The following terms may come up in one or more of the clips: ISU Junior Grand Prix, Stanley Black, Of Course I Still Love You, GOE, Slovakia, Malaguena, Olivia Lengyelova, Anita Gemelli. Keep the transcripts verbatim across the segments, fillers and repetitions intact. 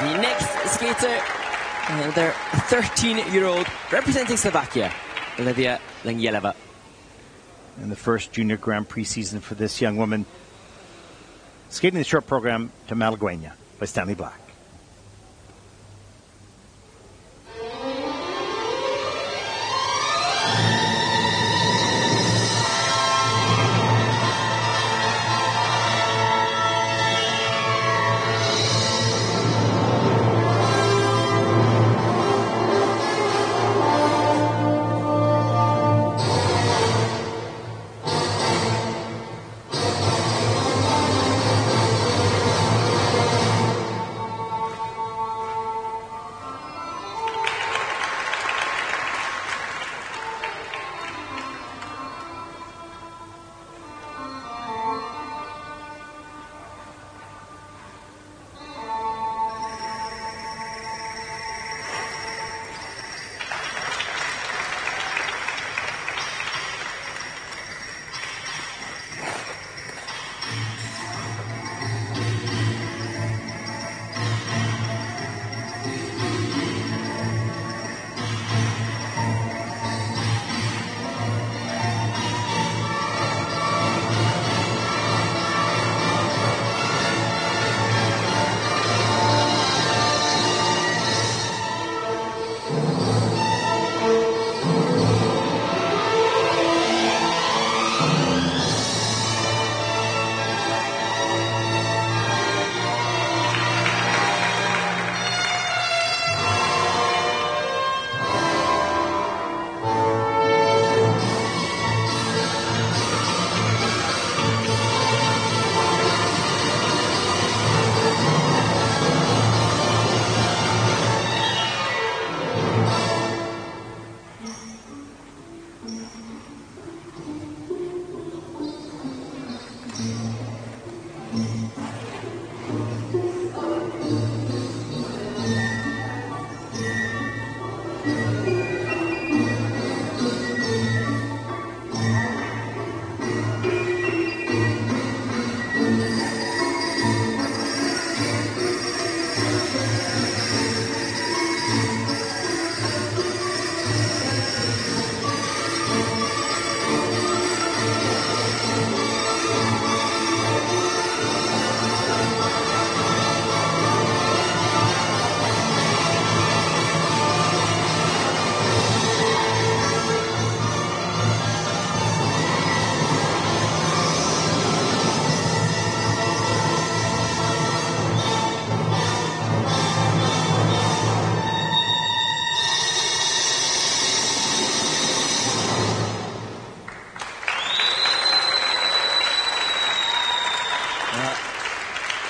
The next skater, another thirteen-year-old representing Slovakia, Olivia Lengyelova. And the first Junior Grand Prix season for this young woman, skating the short program to Malaguena by Stanley Black.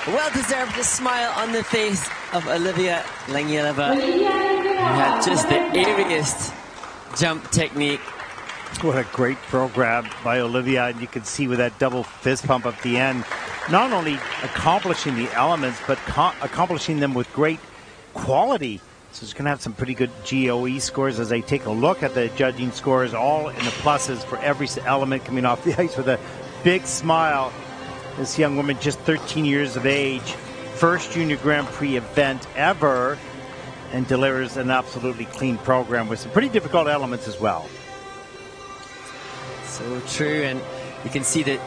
Well-deserved the smile on the face of Olivia Lengyelova, who had just the airiest jump technique. What a great throw grab by Olivia, and you can see with that double fist pump at the end, not only accomplishing the elements, but accomplishing them with great quality. So she's going to have some pretty good G O E scores as I take a look at the judging scores, all in the pluses for every element coming off the ice with a big smile. This young woman, just thirteen years of age, first Junior Grand Prix event ever, and delivers an absolutely clean program with some pretty difficult elements as well. So true, and you can see that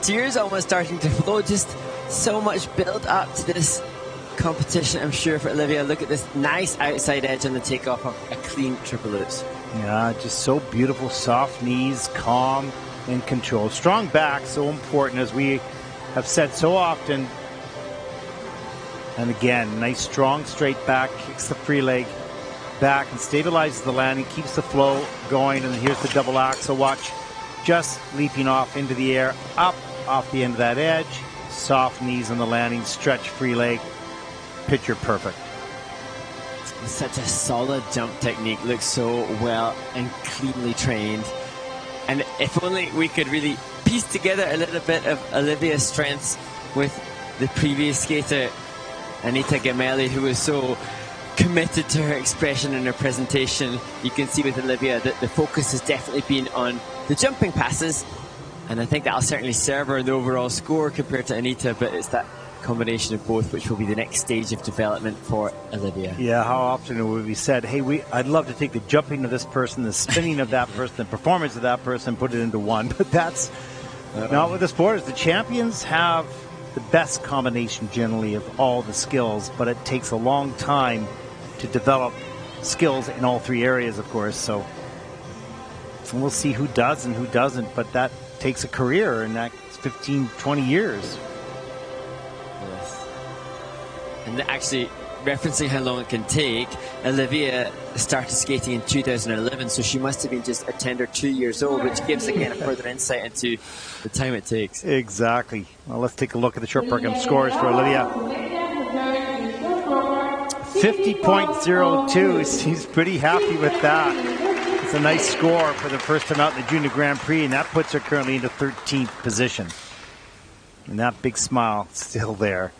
tears almost starting to flow, just so much build up to this competition, I'm sure, for Olivia. Look at this nice outside edge on the takeoff of a clean triple lutz. Yeah, just so beautiful, soft knees, calm and control. Strong back, so important as we have said so often. And again, nice strong straight back, kicks the free leg back and stabilizes the landing, keeps the flow going. And here's the double axel, watch, just leaping off into the air, up off the end of that edge, soft knees on the landing, stretch free leg, picture perfect. It's such a solid jump technique, looks so well and cleanly trained. And if only we could really piece together a little bit of Olivia's strengths with the previous skater, Anita Gemelli, who was so committed to her expression and her presentation. You can see with Olivia that the focus has definitely been on the jumping passes, and I think that'll certainly serve her in the overall score compared to Anita, but it's that combination of both, which will be the next stage of development for Olivia. Yeah, how often it would be said, hey, we, I'd love to take the jumping of this person, the spinning of that person, the performance of that person, put it into one. But that's uh-oh. Not what the sport is. The champions have the best combination generally of all the skills, but it takes a long time to develop skills in all three areas, of course. So, so we'll see who does and who doesn't, but that takes a career, and that's fifteen, twenty years. Yes. And actually, referencing how long it can take, Olivia started skating in two thousand eleven, so she must have been just a tender two years old, which gives, again, a further insight into the time it takes. Exactly. Well, let's take a look at the short program scores for Olivia. fifty point oh two. She's pretty happy with that. It's a nice score for the first time out in the Junior Grand Prix, and that puts her currently into thirteenth position. And that big smile still there.